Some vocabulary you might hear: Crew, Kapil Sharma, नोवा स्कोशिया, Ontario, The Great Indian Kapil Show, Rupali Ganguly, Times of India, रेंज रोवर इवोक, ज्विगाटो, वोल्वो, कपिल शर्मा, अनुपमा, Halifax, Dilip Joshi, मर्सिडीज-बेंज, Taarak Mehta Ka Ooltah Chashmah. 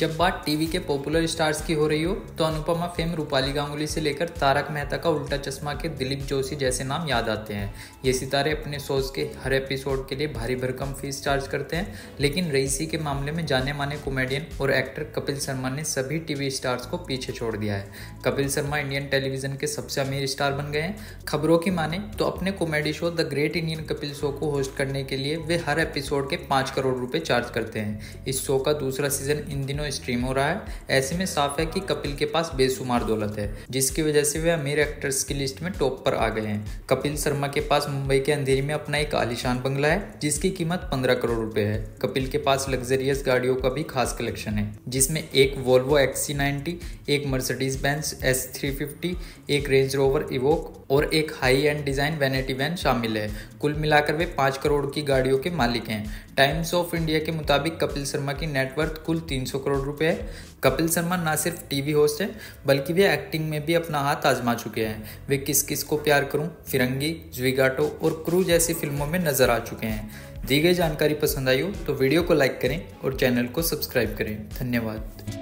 जब बात टीवी के पॉपुलर स्टार्स की हो रही हो तो अनुपमा फेम रूपाली गांगुली से लेकर तारक मेहता का उल्टा चश्मा के दिलीप जोशी जैसे नाम याद आते हैं। ये सितारे अपने शोज के हर एपिसोड के लिए भारी भरकम फीस चार्ज करते हैं, लेकिन रईसी के मामले में जाने माने कॉमेडियन और एक्टर कपिल शर्मा ने सभी टीवी स्टार्स को पीछे छोड़ दिया है। कपिल शर्मा इंडियन टेलीविजन के सबसे अमीर स्टार बन गए हैं। खबरों की माने तो अपने comedy show the great Indian Kapil show को होस्ट करने के लिए वे हर एपिसोड के 5 करोड़ रुपये चार्ज करते हैं। इस शो का दूसरा सीजन इन दिनों स्ट्रीम हो रहा है। ऐसे में साफ है कि कपिल के पास बेशुमार दौलत है, जिसकी वजह से वे अमीर एक्टर्स की लिस्ट में टॉप पर आ गए हैं। कपिल शर्मा के पास मुंबई के अंधेरी में अपना एक आलीशान बंगला है, जिसकी कीमत 15 करोड़ रुपए है। कपिल के पास लग्जरियस गाड़ियों का भी खास कलेक्शन है, जिसमें एक वोल्वो XC90, एक मर्सिडीज-बेंज S350, एक रेंज रोवर इवोक और एक high end design vanity van शामिल है। कुल मिलाकर वे 5 करोड़ की गाड़ियों के मालिक हैं। टाइम्स ऑफ इंडिया के मुताबिक कपिल शर्मा की नेटवर्थ कुल 300 करोड़ रुपए है। कपिल शर्मा ना सिर्फ टीवी होस्ट है, बल्कि वे एक्टिंग में भी अपना हाथ आजमा चुके हैं। वे किस किस को प्यार करूं, फिरंगी, ज्विगाटो और क्रू जैसी फिल्मों में नजर आ चुके हैं। दी गई जानकारी पसंद आई हो तो वीडियो को लाइक करें और चैनल को सब्सक्राइब करें। धन्यवाद।